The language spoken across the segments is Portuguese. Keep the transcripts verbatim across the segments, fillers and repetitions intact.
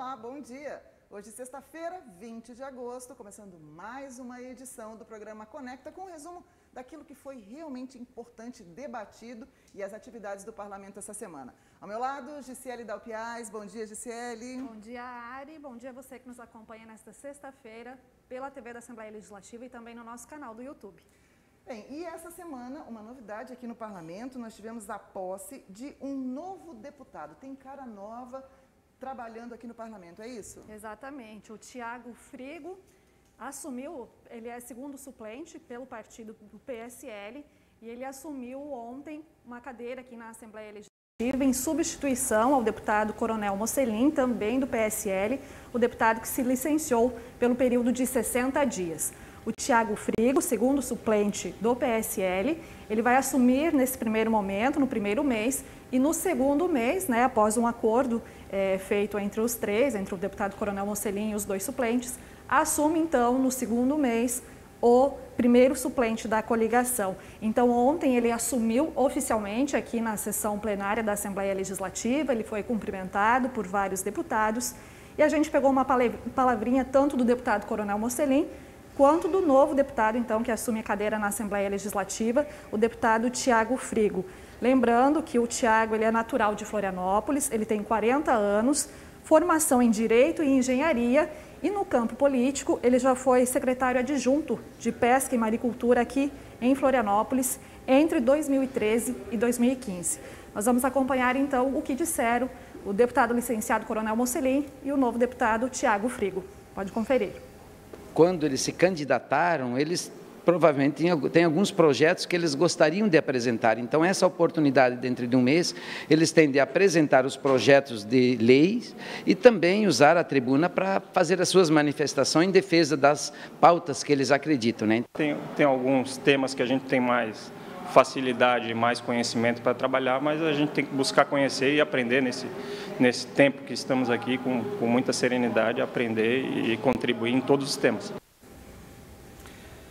Olá, bom dia! Hoje, sexta-feira, vinte de agosto, começando mais uma edição do programa Conecta, com um resumo daquilo que foi realmente importante, debatido, e as atividades do Parlamento essa semana. Ao meu lado, Gisele Dalpiaz. Bom dia, Gisele. Bom dia, Ari. Bom dia a você que nos acompanha nesta sexta-feira pela T V da Assembleia Legislativa e também no nosso canal do YouTube. Bem, e essa semana, uma novidade aqui no Parlamento, nós tivemos a posse de um novo deputado. Tem cara nova trabalhando aqui no Parlamento, é isso? Exatamente. O Thiago Frigo assumiu, ele é segundo suplente pelo partido do P S L, e ele assumiu ontem uma cadeira aqui na Assembleia Legislativa em substituição ao deputado Coronel Mocelin, também do P S L, o deputado que se licenciou pelo período de sessenta dias. O Thiago Frigo, segundo suplente do P S L, ele vai assumir nesse primeiro momento, no primeiro mês, e no segundo mês, né, após um acordo é, feito entre os três, entre o deputado Coronel Mocelin e os dois suplentes, assume então no segundo mês o primeiro suplente da coligação. Então ontem ele assumiu oficialmente aqui na sessão plenária da Assembleia Legislativa, ele foi cumprimentado por vários deputados e a gente pegou uma palavrinha tanto do deputado Coronel Mocelin quanto do novo deputado, então, que assume a cadeira na Assembleia Legislativa, o deputado Thiago Frigo. Lembrando que o Thiago, ele é natural de Florianópolis, ele tem quarenta anos, formação em Direito e Engenharia, e no campo político ele já foi secretário adjunto de Pesca e Maricultura aqui em Florianópolis entre dois mil e treze e dois mil e quinze. Nós vamos acompanhar, então, o que disseram o deputado licenciado Coronel Mocelin e o novo deputado Thiago Frigo. Pode conferir. Quando eles se candidataram, eles provavelmente têm alguns projetos que eles gostariam de apresentar. Então, essa oportunidade, dentro de um mês, eles têm de apresentar os projetos de leis e também usar a tribuna para fazer as suas manifestações em defesa das pautas que eles acreditam, né? Tem, tem alguns temas que a gente tem mais facilidade, mais conhecimento para trabalhar, mas a gente tem que buscar conhecer e aprender nesse, nesse tempo que estamos aqui, com, com muita serenidade, aprender e contribuir em todos os temas.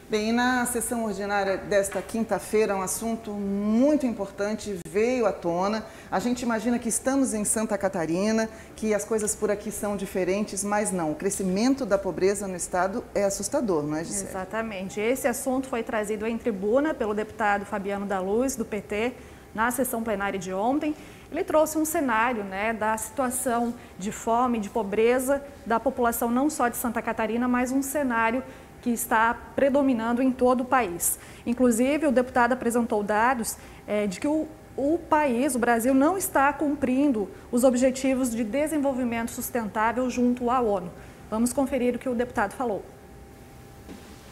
Bem, na sessão ordinária desta quinta-feira, um assunto muito importante veio à tona. A gente imagina que estamos em Santa Catarina, que as coisas por aqui são diferentes, mas não. O crescimento da pobreza no estado é assustador, não é, Gisele? Exatamente. Esse assunto foi trazido em tribuna pelo deputado Fabiano da Luz, do P T, na sessão plenária de ontem. Ele trouxe um cenário, né, da situação de fome, de pobreza da população não só de Santa Catarina, mas um cenário que está predominando em todo o país. Inclusive, o deputado apresentou dados é, de que o, o país, o Brasil, não está cumprindo os objetivos de desenvolvimento sustentável junto à ONU. Vamos conferir o que o deputado falou.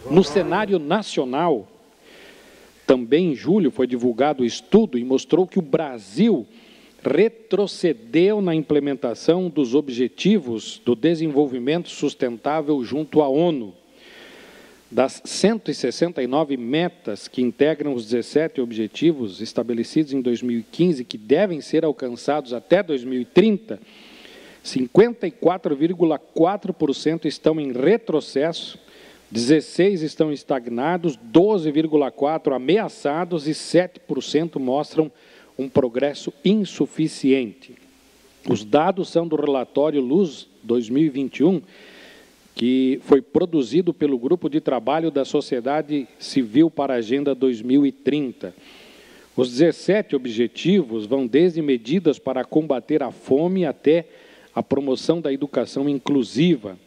No cenário nacional, também em julho foi divulgado o estudo e mostrou que o Brasil retrocedeu na implementação dos objetivos do desenvolvimento sustentável junto à ONU. Das cento e sessenta e nove metas que integram os dezessete objetivos estabelecidos em dois mil e quinze, que devem ser alcançados até dois mil e trinta, cinquenta e quatro vírgula quatro por cento estão em retrocesso, dezesseis por cento estão estagnados, doze vírgula quatro por cento ameaçados e sete por cento mostram um progresso insuficiente. Os dados são do relatório Luz dois mil e vinte e um, que foi produzido pelo Grupo de Trabalho da Sociedade Civil para a Agenda dois mil e trinta. Os dezessete objetivos vão desde medidas para combater a fome até a promoção da educação inclusiva.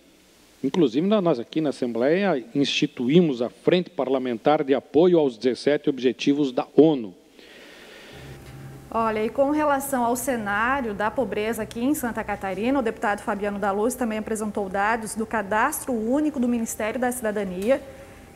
Inclusive, nós aqui na Assembleia instituímos a Frente Parlamentar de Apoio aos dezessete Objetivos da ONU. Olha, e com relação ao cenário da pobreza aqui em Santa Catarina, o deputado Fabiano da Luz também apresentou dados do Cadastro Único do Ministério da Cidadania,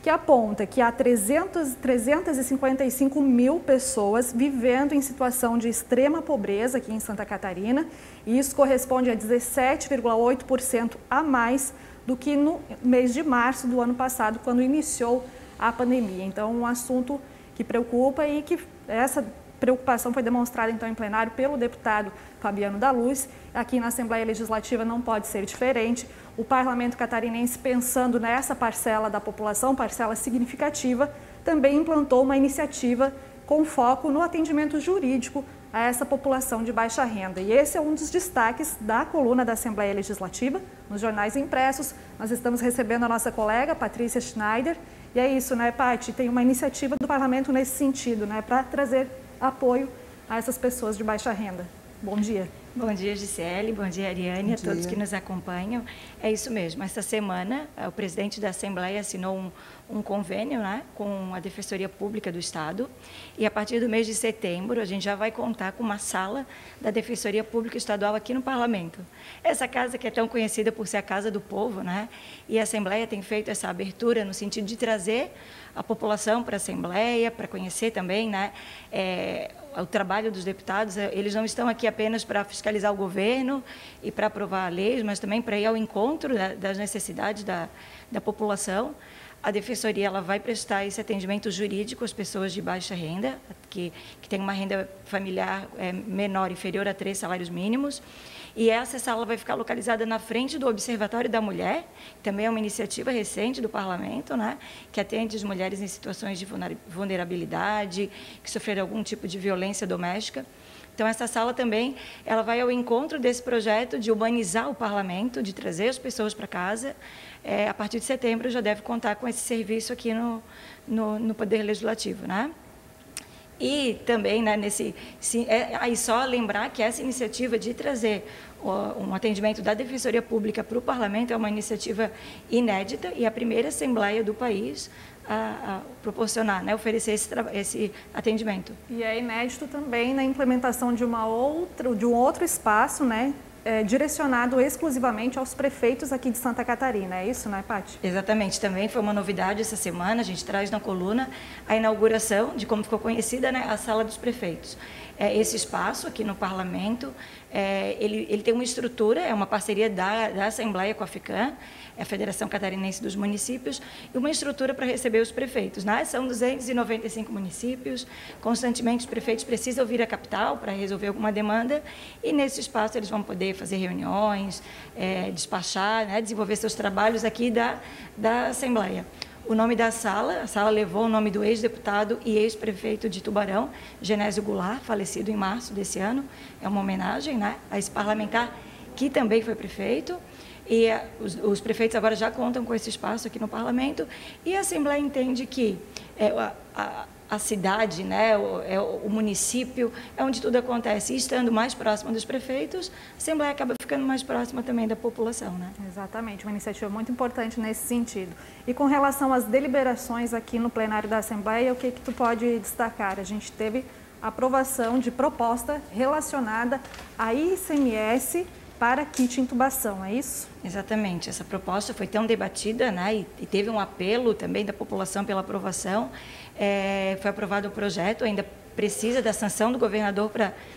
que aponta que há trezentos, trezentos e cinquenta e cinco mil pessoas vivendo em situação de extrema pobreza aqui em Santa Catarina, e isso corresponde a dezessete vírgula oito por cento a mais do que no mês de março do ano passado, quando iniciou a pandemia. Então, um assunto que preocupa e que essa preocupação foi demonstrada, então, em plenário pelo deputado Fabiano da Luz. Aqui na Assembleia Legislativa não pode ser diferente. O Parlamento Catarinense, pensando nessa parcela da população, parcela significativa, também implantou uma iniciativa com foco no atendimento jurídico a essa população de baixa renda. E esse é um dos destaques da coluna da Assembleia Legislativa, nos jornais impressos. Nós estamos recebendo a nossa colega, Patrícia Schneider. E é isso, né, Paty? Tem uma iniciativa do Parlamento nesse sentido, né, para trazer apoio a essas pessoas de baixa renda. Bom dia. Bom dia, Gisele. Bom dia, Ariane, bom dia a todos que nos acompanham. É isso mesmo. Esta semana, o presidente da Assembleia assinou um, um convênio, né, com a Defensoria Pública do Estado, e a partir do mês de setembro a gente já vai contar com uma sala da Defensoria Pública Estadual aqui no Parlamento. Essa casa que é tão conhecida por ser a Casa do Povo, né? E a Assembleia tem feito essa abertura no sentido de trazer a população para a Assembleia, para conhecer também, né, é, o trabalho dos deputados. Eles não estão aqui apenas para fiscalizar o governo e para aprovar leis, mas também para ir ao encontro das necessidades da, da população. A Defensoria ela vai prestar esse atendimento jurídico às pessoas de baixa renda, que, que tem uma renda familiar é, menor, inferior a três salários mínimos. E essa sala vai ficar localizada na frente do Observatório da Mulher, que também é uma iniciativa recente do Parlamento, né, que atende as mulheres em situações de vulnerabilidade, que sofreram algum tipo de violência doméstica. Então, essa sala também ela vai ao encontro desse projeto de urbanizar o Parlamento, de trazer as pessoas para casa. É, a partir de setembro, já deve contar com esse serviço aqui no, no, no Poder Legislativo, né? E também, né, nesse, sim, é, aí só lembrar que essa iniciativa de trazer um atendimento da Defensoria Pública para o Parlamento é uma iniciativa inédita e a primeira Assembleia do país a, a proporcionar, né, oferecer esse, esse atendimento. E é inédito também na implementação de, uma outra, de um outro espaço, né, é, direcionado exclusivamente aos prefeitos aqui de Santa Catarina, é isso, né, Paty? Exatamente, também foi uma novidade essa semana, a gente traz na coluna a inauguração de como ficou conhecida, né, a Sala dos Prefeitos. É, esse espaço aqui no Parlamento, é, ele, ele tem uma estrutura, é uma parceria da, da Assembleia com a FICAM, a Federação Catarinense dos Municípios, e uma estrutura para receber os prefeitos, né? São duzentos e noventa e cinco municípios, constantemente os prefeitos precisam vir à capital para resolver alguma demanda, e nesse espaço eles vão poder fazer reuniões, é, despachar, né, desenvolver seus trabalhos aqui da, da Assembleia. O nome da sala, a sala levou o nome do ex-deputado e ex-prefeito de Tubarão, Genésio Goulart, falecido em março desse ano. É uma homenagem, né, a esse parlamentar que também foi prefeito. E os, os prefeitos agora já contam com esse espaço aqui no Parlamento. E a Assembleia entende que é, a, a, a cidade, né, o, é, o município, é onde tudo acontece. E estando mais próxima dos prefeitos, a Assembleia acaba ficando mais próxima também da população, né? Exatamente, uma iniciativa muito importante nesse sentido. E com relação às deliberações aqui no plenário da Assembleia, o que, que tu pode destacar? A gente teve aprovação de proposta relacionada a I C M S para kit intubação, é isso? Exatamente, essa proposta foi tão debatida, né, e, e teve um apelo também da população pela aprovação. É, foi aprovado o projeto, ainda precisa da sanção do governador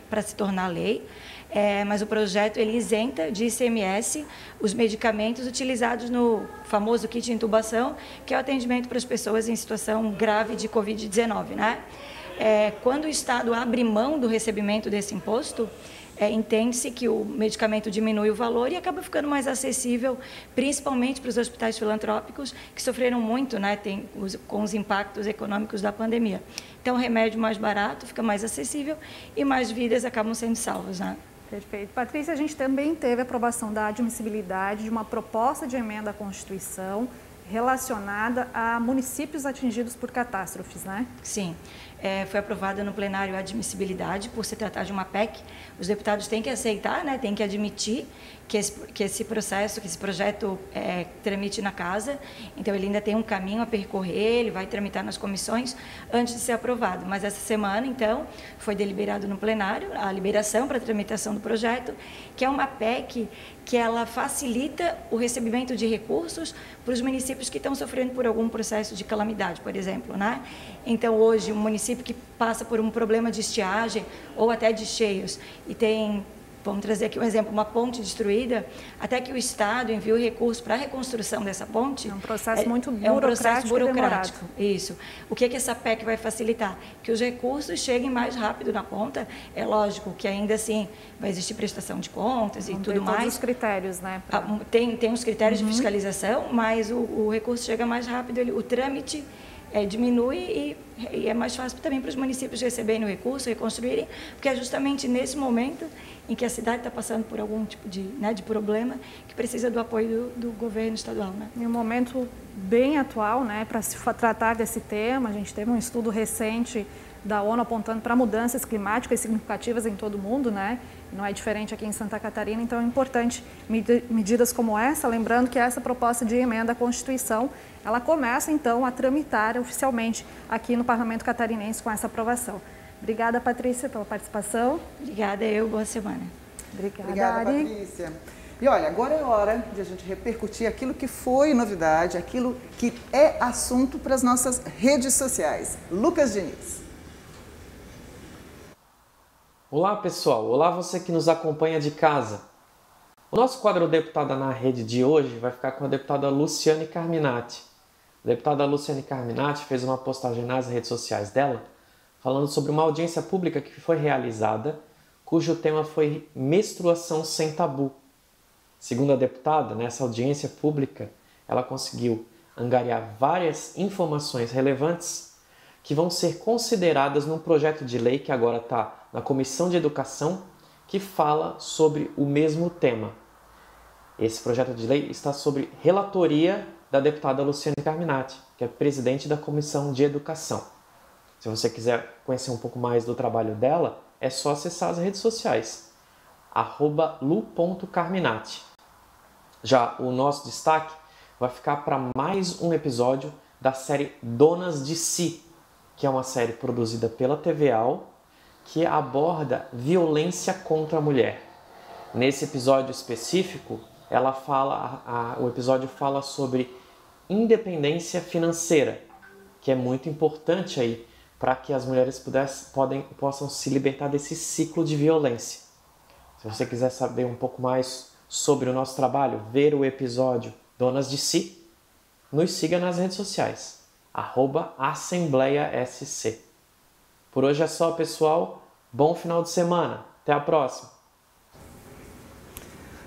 para se tornar lei, é, mas o projeto ele isenta de I C M S os medicamentos utilizados no famoso kit de intubação, que é o atendimento para as pessoas em situação grave de covid dezenove, né? É, quando o Estado abre mão do recebimento desse imposto, É, entende-se que o medicamento diminui o valor e acaba ficando mais acessível, principalmente para os hospitais filantrópicos, que sofreram muito, né, tem, os, com os impactos econômicos da pandemia. Então, o remédio mais barato fica mais acessível e mais vidas acabam sendo salvas, né? Perfeito. Patrícia, a gente também teve a aprovação da admissibilidade de uma proposta de emenda à Constituição relacionada a municípios atingidos por catástrofes, né? Sim. É, foi aprovada no plenário a admissibilidade, por se tratar de uma P E C. Os deputados têm que aceitar, né, têm que admitir que esse, que esse processo, que esse projeto é, tramite na casa. Então, ele ainda tem um caminho a percorrer, ele vai tramitar nas comissões antes de ser aprovado. Mas essa semana, então, foi deliberado no plenário a liberação para a tramitação do projeto, que é uma P E C que ela facilita o recebimento de recursos para os municípios que estão sofrendo por algum processo de calamidade, por exemplo, né? Então, hoje, o município que passa por um problema de estiagem ou até de cheias e tem, vamos trazer aqui um exemplo, uma ponte destruída, até que o Estado envie o recurso para a reconstrução dessa ponte. É um processo é, muito burocrático. É um processo burocrático, isso. O que é que essa P E C vai facilitar? Que os recursos cheguem mais rápido na ponta. É lógico que ainda assim vai existir prestação de contas e tudo tem mais. Tem os critérios, né? Pra... Tem, tem os critérios, uhum, de fiscalização, mas o, o recurso chega mais rápido, ele, o trâmite é, diminui e, e é mais fácil também para os municípios receberem o recurso, reconstruírem, porque é justamente nesse momento em que a cidade está passando por algum tipo de, né, de problema que precisa do apoio do, do governo estadual. Né? Em um momento bem atual, né, para se tratar desse tema, a gente teve um estudo recente da ONU apontando para mudanças climáticas significativas em todo o mundo, né? Não é diferente aqui em Santa Catarina, então é importante medidas como essa, lembrando que essa proposta de emenda à Constituição, ela começa então a tramitar oficialmente aqui no Parlamento Catarinense com essa aprovação. Obrigada, Patrícia, pela participação. Obrigada, eu, boa semana. Obrigada, Obrigada Ari. Patrícia. E olha, agora é hora de a gente repercutir aquilo que foi novidade, aquilo que é assunto para as nossas redes sociais. Lucas Diniz. Olá pessoal, olá você que nos acompanha de casa. O nosso quadro Deputada na Rede de hoje vai ficar com a deputada Luciane Carminati. A deputada Luciane Carminati fez uma postagem nas redes sociais dela falando sobre uma audiência pública que foi realizada, cujo tema foi menstruação sem tabu. Segundo a deputada, nessa audiência pública ela conseguiu angariar várias informações relevantes que vão ser consideradas num projeto de lei que agora está na Comissão de Educação, que fala sobre o mesmo tema. Esse projeto de lei está sobre relatoria da deputada Luciane Carminati, que é presidente da Comissão de Educação. Se você quiser conhecer um pouco mais do trabalho dela, é só acessar as redes sociais, arroba lu ponto carminati. Já o nosso destaque vai ficar para mais um episódio da série Donas de Si, que é uma série produzida pela T V A L, que aborda violência contra a mulher. Nesse episódio específico, ela fala, a, a, o episódio fala sobre independência financeira, que é muito importante aí para que as mulheres pudesse, podem, possam se libertar desse ciclo de violência. Se você quiser saber um pouco mais sobre o nosso trabalho, ver o episódio Donas de Si, nos siga nas redes sociais, arroba Assembleia S C. Por hoje é só, pessoal. Bom final de semana. Até a próxima.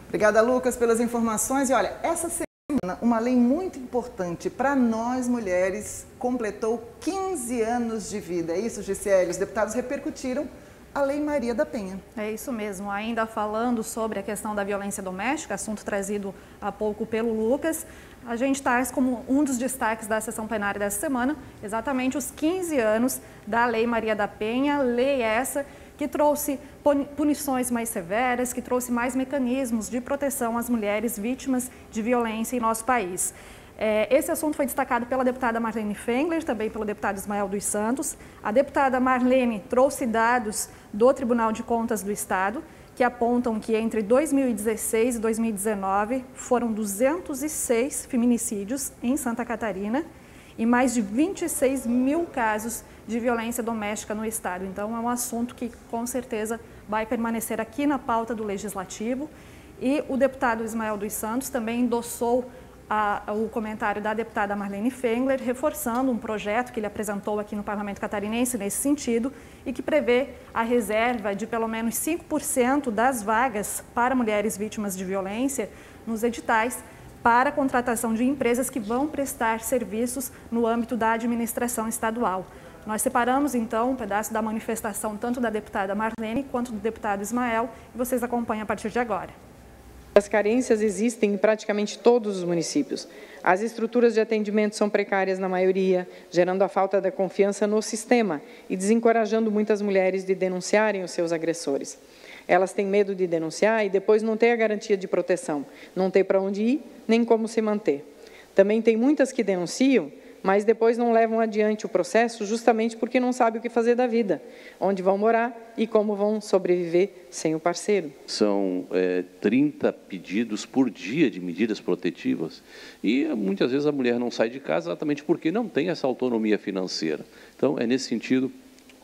Obrigada, Lucas, pelas informações. E olha, essa semana, uma lei muito importante para nós mulheres completou quinze anos de vida. É isso, Gisele? Os deputados repercutiram a Lei Maria da Penha. É isso mesmo. Ainda falando sobre a questão da violência doméstica, assunto trazido há pouco pelo Lucas, a gente traz como um dos destaques da sessão plenária dessa semana exatamente os quinze anos da Lei Maria da Penha, lei essa que trouxe punições mais severas, que trouxe mais mecanismos de proteção às mulheres vítimas de violência em nosso país. Esse assunto foi destacado pela deputada Marlene Fengler, também pelo deputado Ismael dos Santos. A deputada Marlene trouxe dados do Tribunal de Contas do Estado, que apontam que entre dois mil e dezesseis e dois mil e dezenove foram duzentos e seis feminicídios em Santa Catarina e mais de vinte e seis mil casos de violência doméstica no Estado. Então, é um assunto que, com certeza, vai permanecer aqui na pauta do Legislativo. E o deputado Ismael dos Santos também endossou A, o comentário da deputada Marlene Fengler, reforçando um projeto que ele apresentou aqui no Parlamento Catarinense nesse sentido e que prevê a reserva de pelo menos cinco por cento das vagas para mulheres vítimas de violência nos editais para a contratação de empresas que vão prestar serviços no âmbito da administração estadual. Nós separamos, então, um pedaço da manifestação tanto da deputada Marlene quanto do deputado Ismael e vocês acompanham a partir de agora. As carências existem em praticamente todos os municípios. As estruturas de atendimento são precárias na maioria, gerando a falta da confiança no sistema e desencorajando muitas mulheres de denunciarem os seus agressores. Elas têm medo de denunciar e depois não têm a garantia de proteção, não têm para onde ir nem como se manter. Também tem muitas que denunciam, mas depois não levam adiante o processo justamente porque não sabem o que fazer da vida, onde vão morar e como vão sobreviver sem o parceiro. São é, trinta pedidos por dia de medidas protetivas e muitas vezes a mulher não sai de casa exatamente porque não tem essa autonomia financeira. Então, é nesse sentido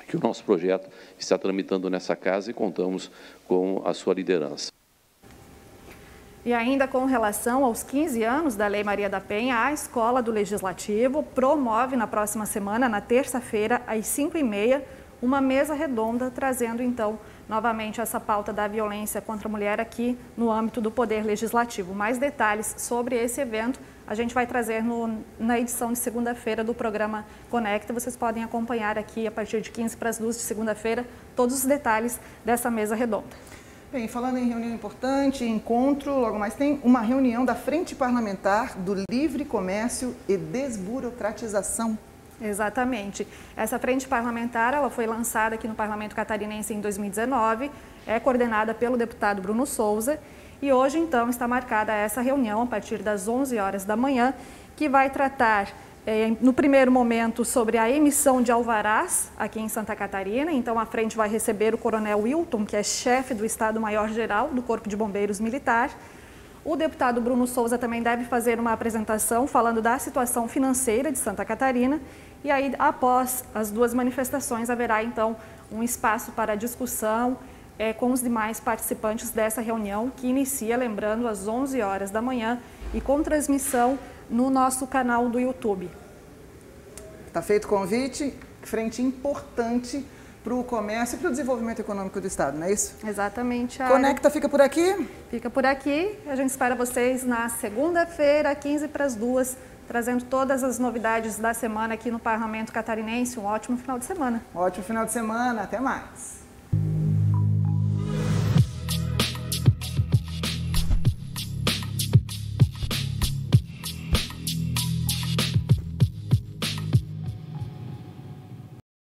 que o nosso projeto está tramitando nessa casa e contamos com a sua liderança. E ainda com relação aos quinze anos da Lei Maria da Penha, a Escola do Legislativo promove na próxima semana, na terça-feira, às cinco e meia, uma mesa redonda, trazendo então novamente essa pauta da violência contra a mulher aqui no âmbito do Poder Legislativo. Mais detalhes sobre esse evento a gente vai trazer no, na edição de segunda-feira do programa Conecta. Vocês podem acompanhar aqui a partir de quinze para as duas de segunda-feira todos os detalhes dessa mesa redonda. Bem, falando em reunião importante, encontro, logo mais tem uma reunião da Frente Parlamentar do Livre Comércio e Desburocratização. Exatamente. Essa frente parlamentar, ela foi lançada aqui no Parlamento Catarinense em dois mil e dezenove, é coordenada pelo deputado Bruno Souza e hoje, então, está marcada essa reunião a partir das onze horas da manhã, que vai tratar, eh, no primeiro momento, sobre a emissão de alvarás aqui em Santa Catarina. Então, a frente vai receber o Coronel Wilton, que é chefe do Estado-Maior-Geral do Corpo de Bombeiros Militar. O deputado Bruno Souza também deve fazer uma apresentação falando da situação financeira de Santa Catarina. E aí, após as duas manifestações, haverá então um espaço para discussão é, com os demais participantes dessa reunião, que inicia, lembrando, às onze horas da manhã e com transmissão no nosso canal do YouTube. Está feito o convite, frente importante para o comércio e para o desenvolvimento econômico do Estado, não é isso? Exatamente. Conecta fica por aqui? Fica por aqui. A gente espera vocês na segunda-feira, quinze para as duas, trazendo todas as novidades da semana aqui no Parlamento Catarinense. Um ótimo final de semana. Ótimo final de semana. Até mais.